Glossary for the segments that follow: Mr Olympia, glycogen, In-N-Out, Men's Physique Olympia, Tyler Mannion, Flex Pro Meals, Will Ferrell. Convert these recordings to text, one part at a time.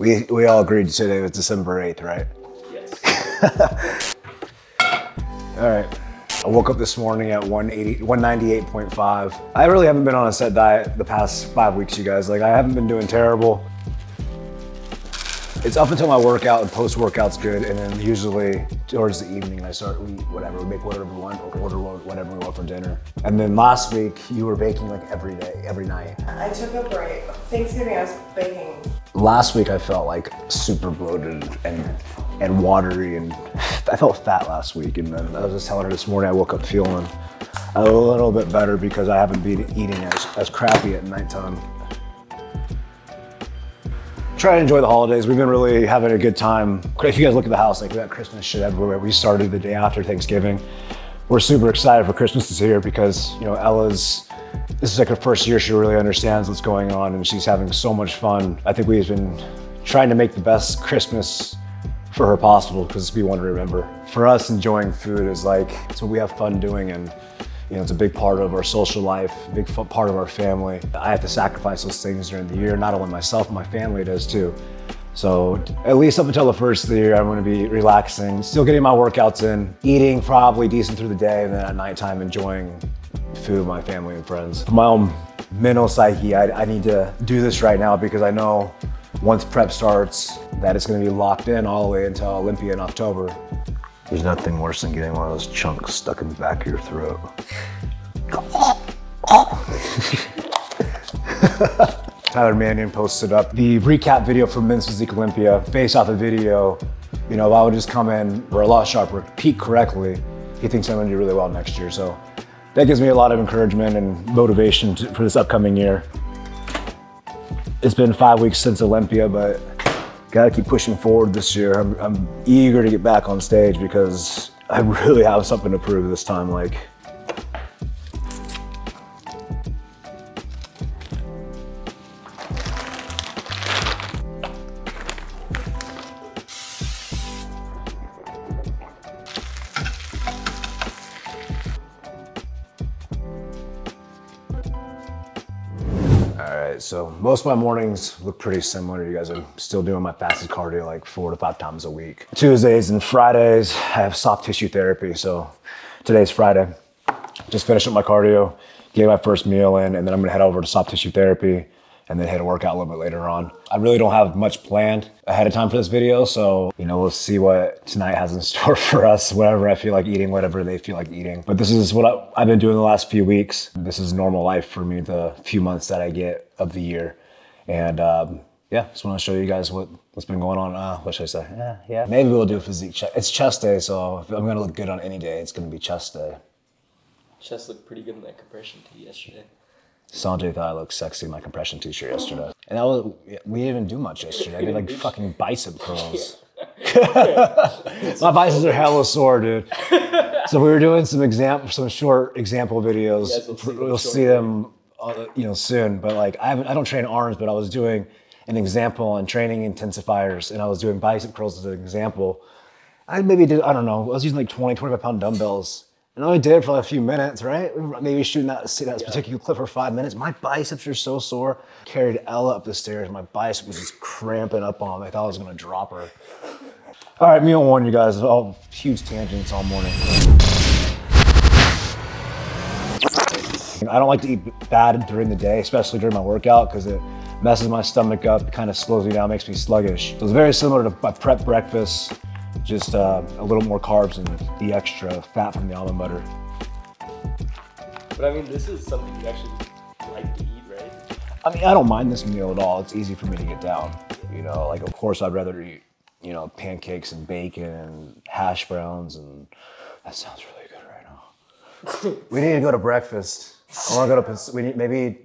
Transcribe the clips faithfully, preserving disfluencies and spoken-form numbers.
We, we all agreed today was December eighth, right? Yes. All right. I woke up this morning at one ninety-eight point five. I really haven't been on a set diet the past five weeks, you guys. Like, I haven't been doing terrible. It's up until my workout, and post-workout's good, and then usually towards the evening I start, we eat whatever, we make whatever we want, or order whatever we want for dinner. And then last week, you were baking like every day, every night. I took a break. Thanksgiving, I was baking. Last week I felt like super bloated and and watery, and I felt fat last week, and then I was just telling her this morning I woke up feeling a little bit better because I haven't been eating as, as crappy at nighttime. Try to enjoy the holidays. We've been really having a good time. If you guys look at the house, like, we got Christmas shit everywhere. We started the day after Thanksgiving. We're super excited for Christmas this year because, you know, Ella's, this is like her first year she really understands what's going on, and she's having so much fun. I think we've been trying to make the best Christmas for her possible because we want to remember. For us, enjoying food is like, it's what we have fun doing, and you know, it's a big part of our social life, a big part of our family. I have to sacrifice those things during the year, not only myself, my family does too. So at least up until the first of the year, I'm gonna be relaxing, still getting my workouts in, eating probably decent through the day, and then at nighttime enjoying food with my family and friends. For my own mental psyche, I, I need to do this right now because I know once prep starts, that it's gonna be locked in all the way until Olympia in October. There's nothing worse than getting one of those chunks stuck in the back of your throat. Tyler Mannion posted up the recap video from Men's Physique Olympia. Based off the video, you know, if I would just come in for a lot sharper, peak correctly, he thinks I'm gonna do really well next year. So that gives me a lot of encouragement and motivation to, for this upcoming year. It's been five weeks since Olympia, but gotta keep pushing forward this year. I'm, I'm eager to get back on stage because I really have something to prove this time. Like, so most of my mornings look pretty similar. You guys are still doing my fasted cardio like four to five times a week. Tuesdays and Fridays, I have soft tissue therapy. So today's Friday. Just finished up my cardio, gave my first meal in, and then I'm gonna head over to soft tissue therapy and then hit a workout a little bit later on. I really don't have much planned ahead of time for this video. So, you know, we'll see what tonight has in store for us, whatever I feel like eating, whatever they feel like eating. But this is what I, I've been doing the last few weeks. This is normal life for me, the few months that I get of the year. And um, yeah, just wanna show you guys what, what's been going on. Uh, what should I say? Yeah, yeah. Maybe we'll do a physique check. It's chest day, so if I'm gonna look good on any day, it's gonna be chest day. Chest looked pretty good in that compression tee yesterday. Sanjay thought I looked sexy in my compression t-shirt yesterday. And that was, we didn't even do much yesterday. I did like fucking bicep curls. My biceps are hella sore, dude. So we were doing some example, some short example videos. Yes, we'll see, we'll see them Uh, you know, soon, but like I haven't, I don't train arms, but I was doing an example on training intensifiers, and I was doing bicep curls as an example. I maybe did, I don't know, I was using like twenty, twenty-five pound dumbbells, and I only did it for like a few minutes, right? Maybe shooting that, see that yeah. particular clip for five minutes. My biceps are so sore. Carried Ella up the stairs, my bicep was just cramping up on me. I thought I was gonna drop her. All right, meal one, you guys, all huge tangents all morning. I don't like to eat bad during the day, especially during my workout, because it messes my stomach up, it kind of slows me down, makes me sluggish. So it's very similar to my prep breakfast, just uh, a little more carbs and the extra fat from the almond butter. But I mean, this is something you actually like to eat, right? I mean, I don't mind this meal at all. It's easy for me to get down. You know, like, of course, I'd rather eat, you know, pancakes and bacon and hash browns, and that sounds really good right now. We need to go to breakfast. I want to go to, we need, maybe,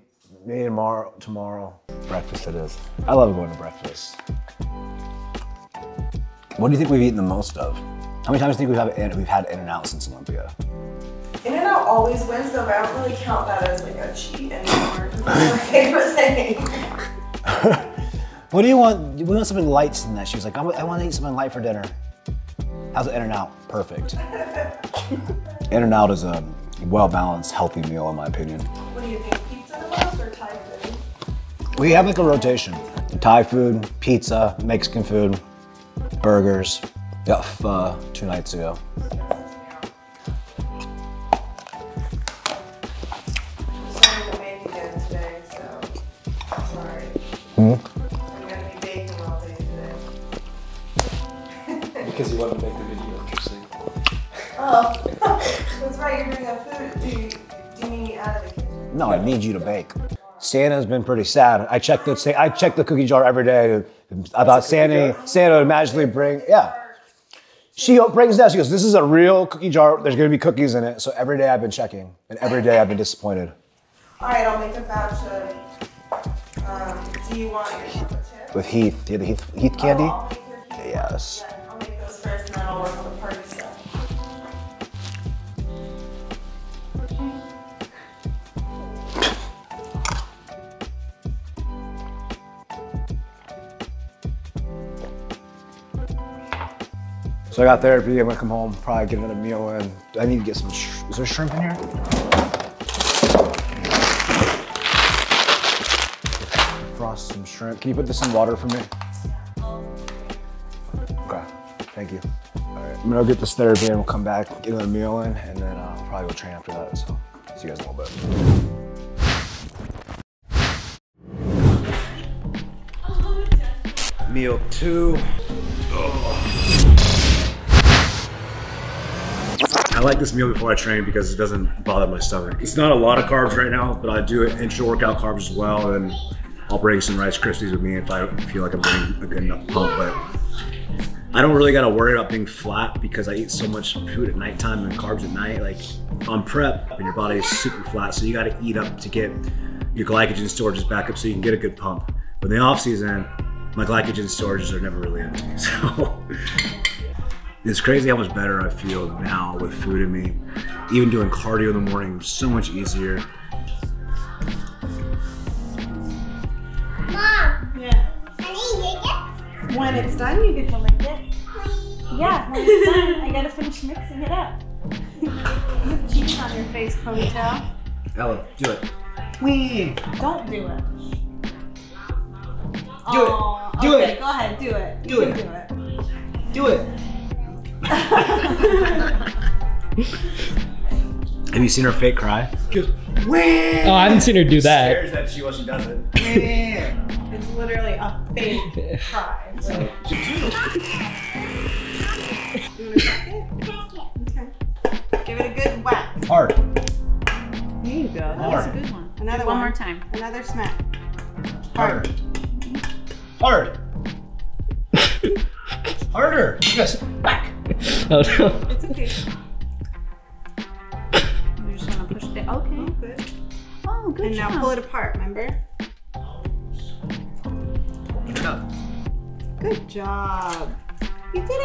maybe tomorrow, tomorrow. Breakfast it is. I love going to breakfast. What do you think we've eaten the most of? How many times do you think we've, we've had In-N-Out since Olympia? In-N-Out always wins though, but I don't really count that as like a cheat anymore. What do you want? We want something light tonight. She was like, I want to eat something light for dinner. How's it In-N-Out? Perfect. In-N-Out is a well-balanced, healthy meal, in my opinion. What do you think, pizza the most or Thai food? We have like a rotation. Thai food, pizza, Mexican food, burgers. Got pho two nights ago. Because you want to make the video interesting. Oh, that's right, you bring up food. Do you, do you need me out of the kitchen? No, I need you to bake. Santa's been pretty sad. I check the I check the cookie jar every day. I thought Santa Santa would magically bring, yeah. She brings that, she goes, this is a real cookie jar. There's gonna be cookies in it. So every day I've been checking, and every day I've been disappointed. All right, I'll make a voucher. Um, do you want your chocolate chip? With Heath, yeah, the Heath, Heath candy? Oh, Heath yes. One. First, and then I'll work on the party stuff. So I got therapy, I'm gonna come home, probably get another meal in. I need to get some, sh is there shrimp in here? Frost some shrimp. Can you put this in water for me? Thank you. All right, I'm gonna go get this therapy and we'll come back, get another meal in, and then I'll uh, probably go train after that. So, see you guys in a little bit. Meal two. Oh. I like this meal before I train because it doesn't bother my stomach. It's not a lot of carbs right now, but I do intra-workout carbs as well, and I'll bring some Rice Krispies with me if I feel like I'm getting a good enough pump. But I don't really gotta worry about being flat because I eat so much food at nighttime and carbs at night. Like on prep, and your body is super flat, so you gotta eat up to get your glycogen storages back up so you can get a good pump. But in the off season, my glycogen storages are never really empty. So it's crazy how much better I feel now with food in me. Even doing cardio in the morning is so much easier. Mom. Yeah. When it's done, you get to lick it. Yeah, when it's done, I gotta finish mixing it up. You have cheese on your face, ponytail. Ella, do it. We don't do it. Do it. Oh, do okay, it. Go ahead, do it. Do it. Do it. Do it. Have you seen her fake cry? She goes, wee! Oh, I haven't seen her do that. She stares at she while she does it. It's literally a fake cry. So. Give it a good whack. Hard. There you go. That Hard. was a good one. Another one. One more time. Another smack. Hard. Hard. Harder. Yes. Whack. Oh no. It's okay. You just want to push it. Okay. Oh, good. Oh, good. And job. Now pull it apart. Remember. Good job. You did it.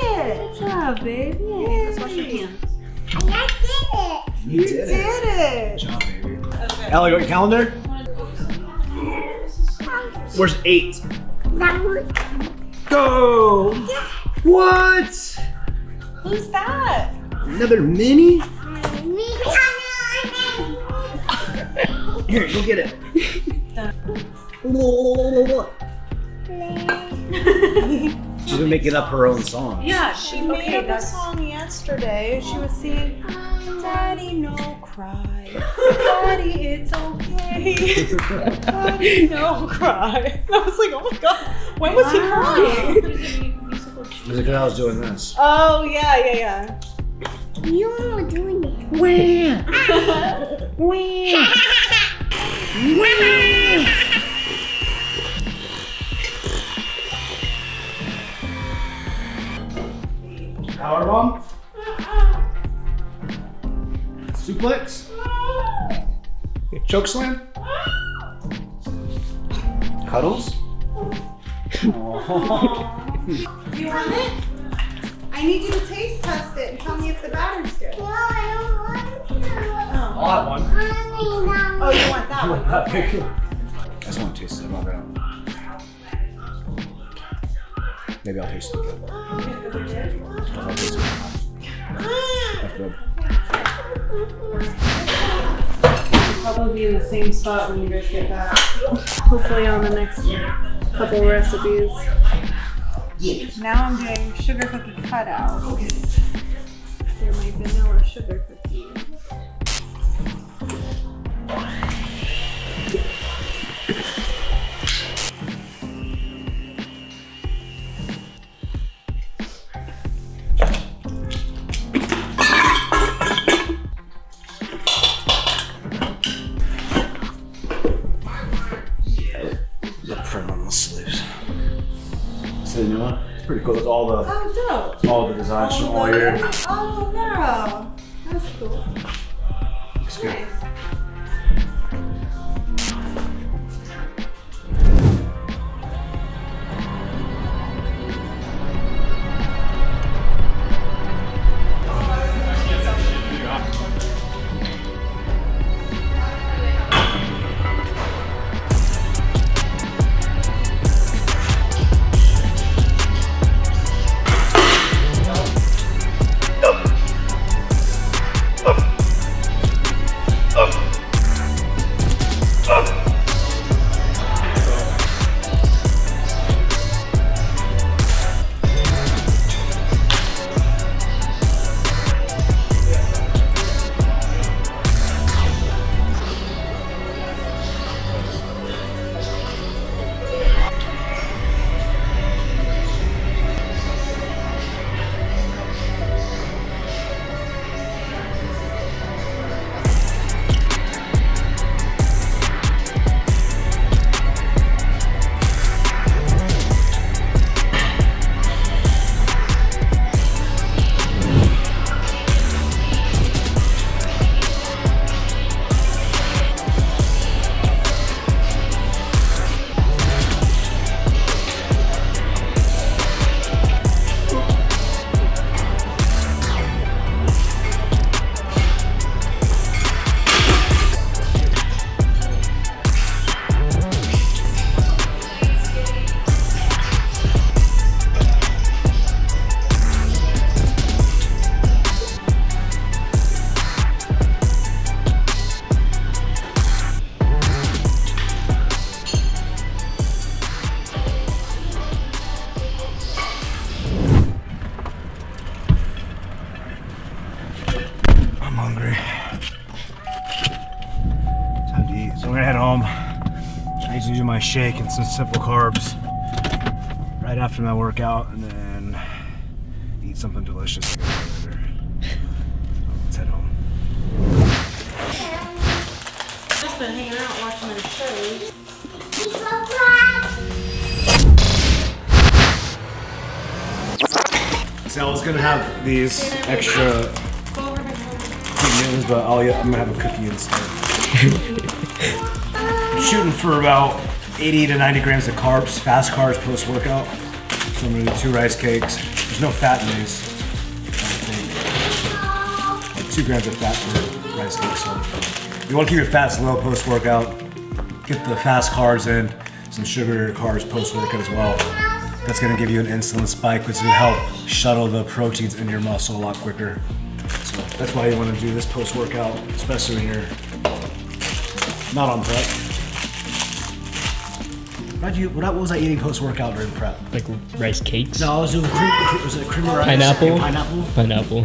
Good job, baby. Let's wash your hands. I did it. You, you did, did it. it. Good job, baby. Okay. Ella, you got your calendar? Where's eight? Go. Yeah. What? Who's that? Another mini? Here, go get it. She's been making up her own songs. Yeah, she made okay, up that's... a song yesterday. She was singing, Daddy, no cry. Daddy, it's okay. Daddy, no cry. And I was like, oh my God, when was wow. he crying? It was because I was doing this. Oh, yeah, yeah, yeah. You were doing it. Where? Where? Where? Powerbomb. Suplex. Choke slam. Cuddles. Aww. Do you want it? I need you to taste test it and tell me if the batter's good. No, I don't want it. Oh. I'll have one. Oh, you want that one? Okay. I just want to taste it. I'm not going to. Maybe I'll taste it again. That's good. I'll probably be in the same spot when you guys get back. Hopefully on the next year. couple recipes. Yeah. Now I'm doing sugar cookie cutouts. They're my vanilla sugar cookies. Pretty cool. It's all the oh, dope. all the designs from all year. Oh no, that's cool. Looks good. Nice. My shake and some simple carbs right after my workout, and then eat something delicious. Let's head home. I've just been hanging out watching their shows. So I was gonna have these extra meals, but I'll, I'm gonna have a cookie instead. Shooting for about eighty to ninety grams of carbs, fast carbs post-workout. So I'm gonna do two rice cakes. There's no fat in these, I don't think. Like two grams of fat for rice cakes. So you wanna keep your fats low post-workout. Get the fast carbs in, some sugar carbs post-workout as well. That's gonna give you an insulin spike, which will help shuttle the proteins into your muscle a lot quicker. So that's why you wanna do this post-workout, especially when you're not on prep. What, you, what was I eating post-workout during prep? Like rice cakes? No, I was doing cream, cream, was it cream rice? Pineapple? Pineapple? Pineapple.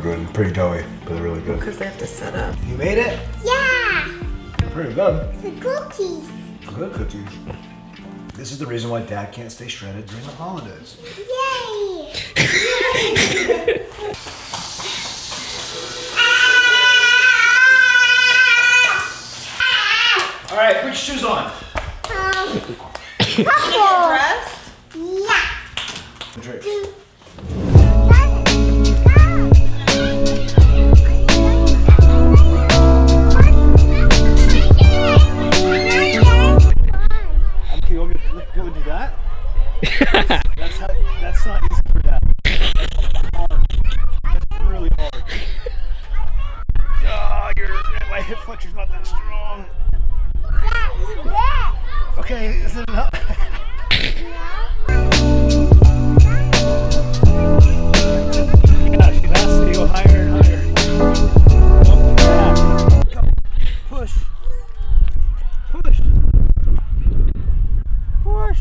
Good. Pretty doughy, but they're really good. Because they have to set up. You made it? Yeah! They're pretty good. It's the cookies. Good cookies. This is the reason why Dad can't stay shredded during the holidays. Yay! All right, put your shoes on. Um, you dressed? Yeah. Drinks. That's not easy for that. That's hard. That's really hard. Oh, your, my hip flexor's not that strong. Okay, is it enough? Yeah, she has to go higher and higher. Don't back. Come. Push. Push. Push.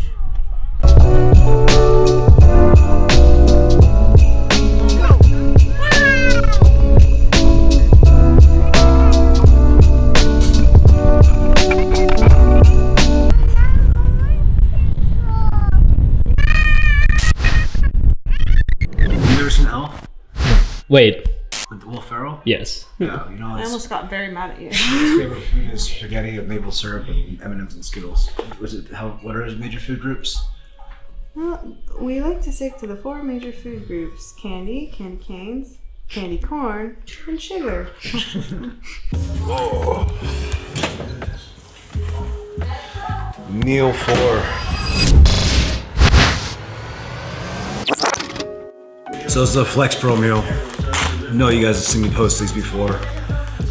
Wait. With Will Ferrell? Yes. Yeah, you know, I almost got very mad at you. His favorite food is spaghetti with maple syrup and M and M's and Skittles. Was it how, what are his major food groups? Well, we like to stick to the four major food groups: candy, candy canes, candy corn, and sugar. Oh. Kneel four. So it's a Flex Pro Meal. No, you guys have seen me post these before.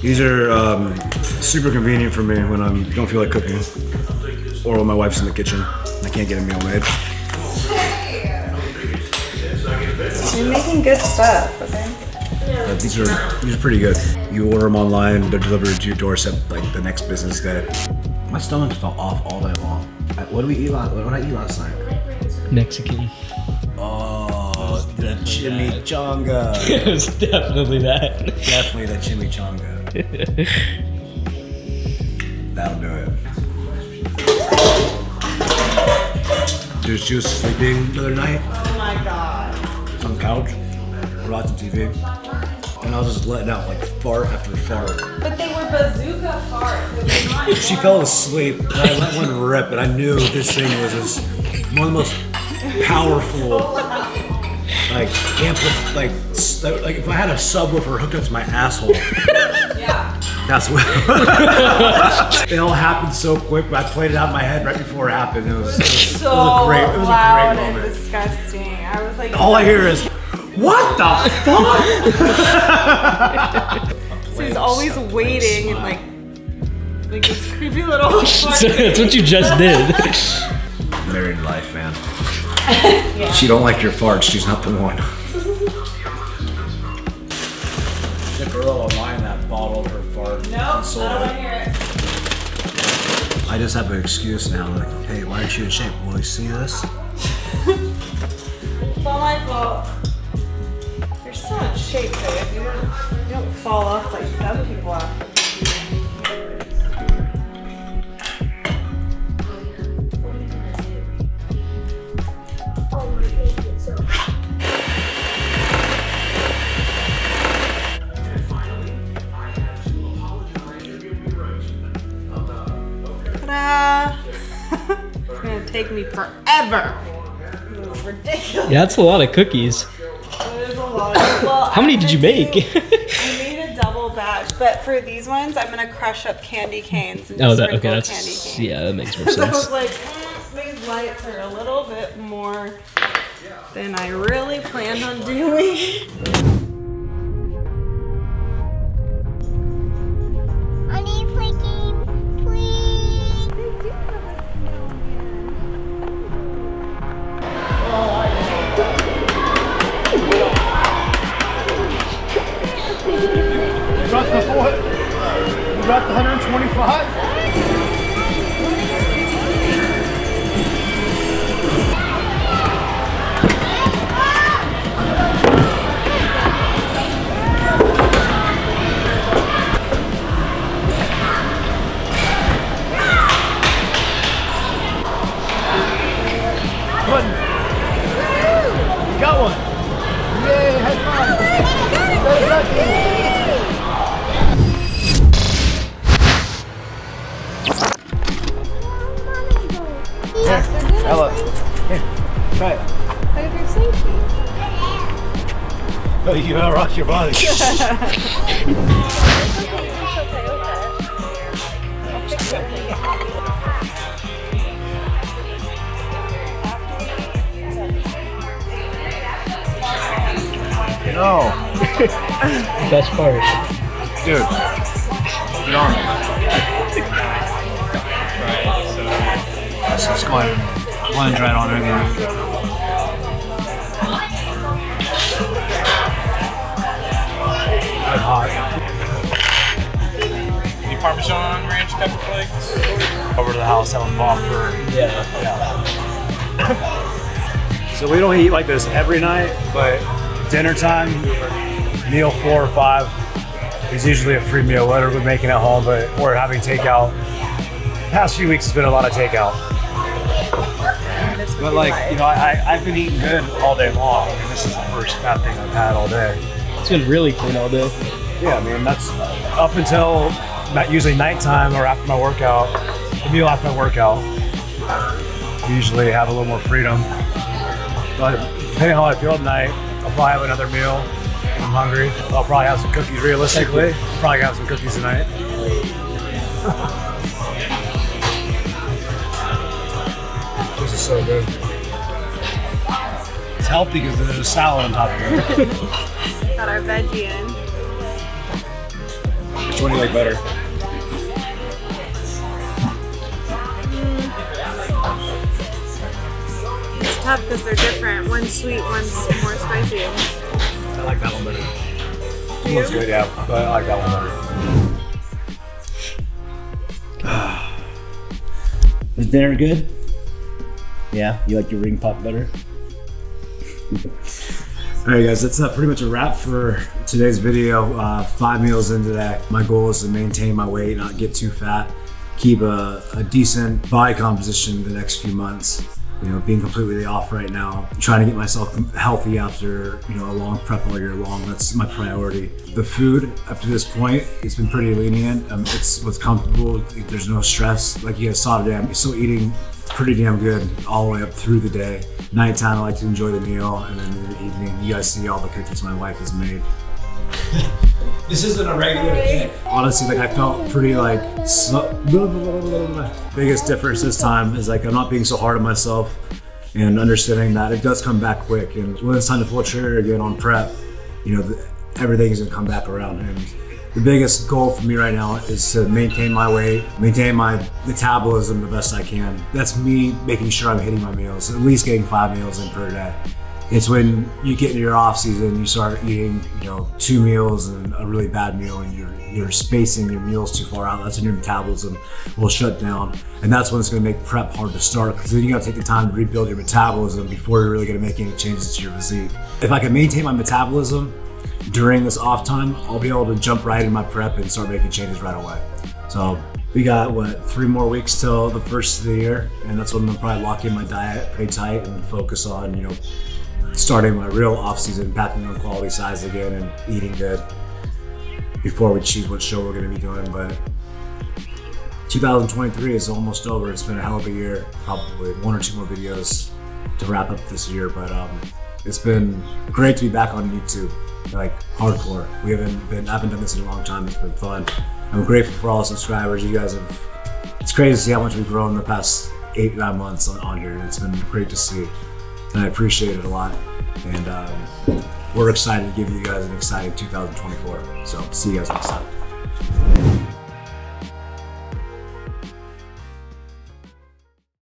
These are um, super convenient for me when I don't feel like cooking or when my wife's in the kitchen. I can't get a meal made. You're making good stuff, okay? Uh, these are these are pretty good. You order them online, they're delivered to your doorstep like the next business day. My stomach felt off all day long. What did we eat last? What did I eat last night? Mexican. The chimichanga. It was definitely that. Definitely the chimichanga. That'll do it. Dude, she was sleeping the other night. Oh my god. On the couch, watching T V, and I was just letting out like fart after fart. But they were bazooka farts. Not she fell asleep, and I let one rip, and I knew this thing was just one of the most powerful. Like, amplif like, like if I had a subwoofer hooked up to my asshole. Yeah. That's what. It all happened so quick, but I played it out in my head right before it happened. It was, it was so it was a great, it was loud a great moment. And disgusting. I was like. All I hear is, what the fuck? So he's always so waiting and like, like this creepy little. So that's what you just did. Married life, man. Yeah. She don't like your farts, she's not the one. The girl online that bottled her fart. Nope, sold I don't it. Hear it. I just have an excuse now, like, hey, why aren't you in shape? Will you see this? It's all my fault. You're still in shape, babe. You don't, you don't fall off like some people are. Take me forever. It was ridiculous. Yeah, that's a lot of cookies. It is a lot of, well, how many did you make? Do, I made a double batch, but for these ones, I'm gonna crush up candy canes. And oh, just that, okay, that's candy canes. Yeah, that makes more sense. So I was like, mm, these lights are a little bit more than I really planned on doing. Your body. No. Best part. Dude. Get on it. Let's go ahead and plunge right on her again. Hot. Any Parmesan on ranch pepper flakes? Over to the house, have a bomb for. Yeah. yeah. So we don't eat like this every night, but dinner time, meal four or five is usually a free meal, whether we're making at home but or having takeout. The past few weeks has been a lot of takeout. But like, you know, I, I've been eating good all day long, and this is the first bad thing I've had all day. It's been really clean all day. Yeah, I mean, that's up until not usually nighttime or after my workout, the meal after my workout. We usually have a little more freedom. But depending on how I feel at night, I'll probably have another meal if I'm hungry. I'll probably have some cookies realistically. Probably have some cookies tonight. This is so good. It's healthy because there's a salad on top of it. Got our veggie in. Which one do you like better? Mm. It's tough because they're different. One's sweet, one's more spicy. I like that one better. That one's good, yeah, but I like that one better. Was dinner good? Yeah, you like your ring pop better? All right guys, that's uh, pretty much a wrap for today's video. Uh, five meals into that. My goal is to maintain my weight, not get too fat, keep a, a decent body composition the next few months. You know, being completely off right now, trying to get myself healthy after, you know, a long prep all year long. That's my priority. The food up to this point, it's been pretty lenient. Um, it's what's comfortable. There's no stress. Like you guys saw today, I'm still eating pretty damn good all the way up through the day. Nighttime, I like to enjoy the meal, and then in the evening, you guys see all the cookies my wife has made. This isn't a regular thing. Honestly, like I felt pretty like, biggest difference this time is like I'm not being so hard on myself and understanding that it does come back quick. And when it's time to pull a trigger again on prep, you know, the, everything's gonna come back around. And the biggest goal for me right now is to maintain my weight, maintain my metabolism the best I can. That's me making sure I'm hitting my meals, at least getting five meals in per day. It's when you get into your off season, you start eating, you know, two meals and a really bad meal, and you're you're spacing your meals too far out. That's when your metabolism will shut down, and that's when it's going to make prep hard to start. Because then you got to take the time to rebuild your metabolism before you're really going to make any changes to your physique. If I can maintain my metabolism during this off time, I'll be able to jump right in my prep and start making changes right away. So we got, what, three more weeks till the first of the year, and that's when I'm probably lock in my diet pretty tight and focus on, you know, starting my real off-season, packing on quality size again and eating good before we choose what show we're gonna be doing. But two thousand twenty-three is almost over. It's been a hell of a year, probably one or two more videos to wrap up this year. But um, it's been great to be back on YouTube, like hardcore. We haven't been, I haven't done this in a long time. It's been fun. I'm grateful for all the subscribers. You guys have, it's crazy to see how much we've grown in the past eight, nine months on, on here. And it's been great to see. And I appreciate it a lot. And um, we're excited to give you guys an exciting two thousand twenty-four. So see you guys next time.